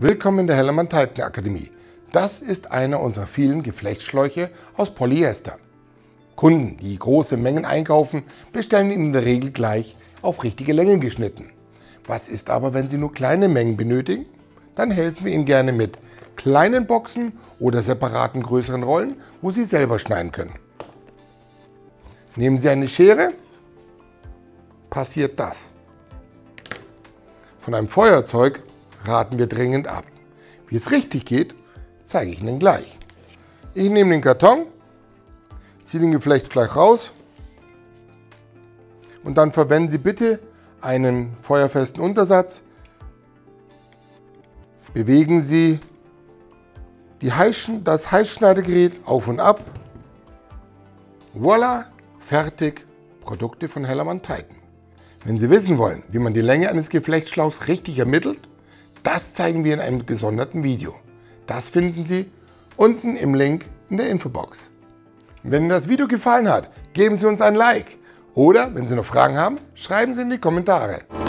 Willkommen in der HellermannTyton Akademie. Das ist einer unserer vielen Geflechtsschläuche aus Polyester. Kunden, die große Mengen einkaufen, bestellen ihn in der Regel gleich auf richtige Längen geschnitten. Was ist aber, wenn Sie nur kleine Mengen benötigen? Dann helfen wir Ihnen gerne mit kleinen Boxen oder separaten größeren Rollen, wo Sie selber schneiden können. Nehmen Sie eine Schere, passiert das. Von einem Feuerzeug raten wir dringend ab. Wie es richtig geht, zeige ich Ihnen gleich. Ich nehme den Karton, ziehe den Geflecht gleich raus und dann verwenden Sie bitte einen feuerfesten Untersatz. Bewegen Sie das Heißschneidegerät auf und ab. Voila, fertig, Produkte von HellermannTyton. Wenn Sie wissen wollen, wie man die Länge eines Geflechtsschlauchs richtig ermittelt, das zeigen wir in einem gesonderten Video. Das finden Sie unten im Link in der Infobox. Wenn Ihnen das Video gefallen hat, geben Sie uns ein Like. Oder, wenn Sie noch Fragen haben, schreiben Sie in die Kommentare.